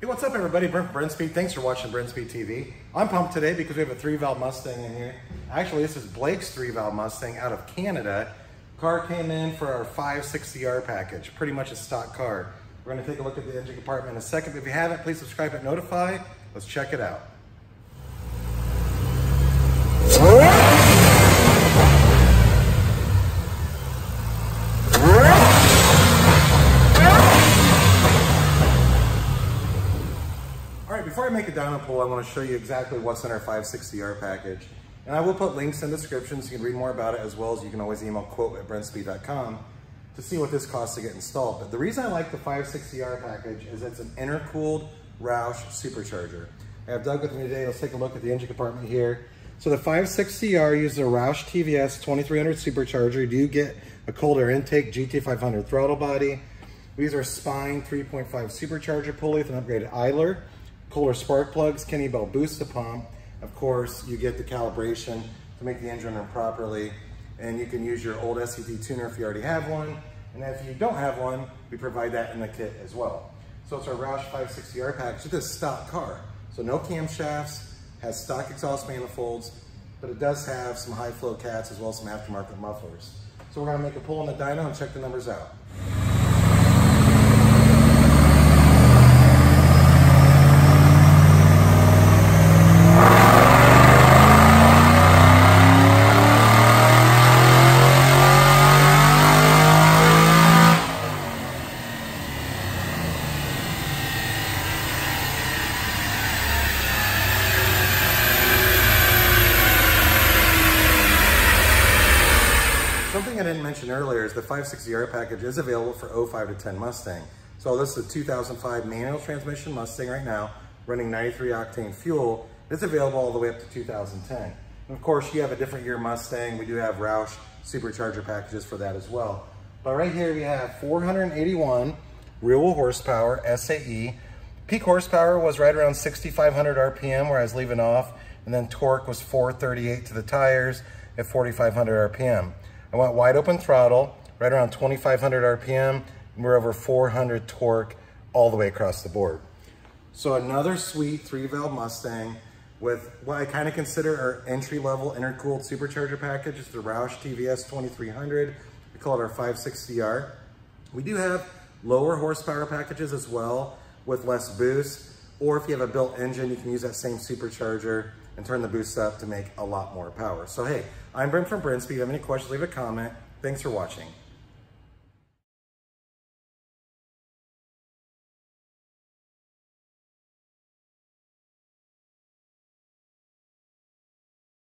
Hey, what's up everybody, Brent from Brenspeed. Thanks for watching Brenspeed TV. I'm pumped today because we have a 3-valve Mustang in here. Actually, this is Blake's 3-valve Mustang out of Canada. Car came in for our 560R package, pretty much a stock car. We're gonna take a look at the engine compartment in a second, but if you haven't, please subscribe and notify. Let's check it out. Before I make a dyno pull, I want to show you exactly what's in our 560R package. And I will put links in the description so you can read more about it, as well as you can always email quote@brenspeed.com to see what this costs to get installed. But the reason I like the 560R package is it's an intercooled Roush supercharger. I have Doug with me today. Let's take a look at the engine compartment here. So the 560R uses a Roush TVS 2300 supercharger. You do get a cold air intake, GT500 throttle body. We use our Spine 3.5 supercharger pulley with an upgraded idler. Cooler spark plugs, Kenny Bell boosts the pump. Of course, you get the calibration to make the engine run properly, and you can use your old SCP tuner if you already have one. And if you don't have one, we provide that in the kit as well. So it's our Roush 560R package. It's a stock car, so no camshafts, has stock exhaust manifolds, but it does have some high flow cats as well as some aftermarket mufflers. So we're gonna make a pull on the dyno and check the numbers out. Something I didn't mention earlier is the 560R package is available for 05 to 10 Mustang. So this is a 2005 manual transmission Mustang right now, running 93 octane fuel. It's available all the way up to 2010. And of course, you have a different year Mustang. We do have Roush supercharger packages for that as well. But right here we have 481 real-wheel horsepower, SAE. Peak horsepower was right around 6,500 RPM where I was leaving off, and then torque was 438 to the tires at 4,500 RPM. I went wide open throttle, right around 2,500 RPM, and we're over 400 torque all the way across the board. So another sweet 3-valve Mustang with what I kind of consider our entry-level intercooled supercharger package. It's the Roush TVS 2300. We call it our 560R. We do have lower horsepower packages as well with less boost, or if you have a built engine, you can use that same supercharger and turn the boost up to make a lot more power. So hey, I'm Brent from Brenspeed. If you have any questions, leave a comment. Thanks for watching.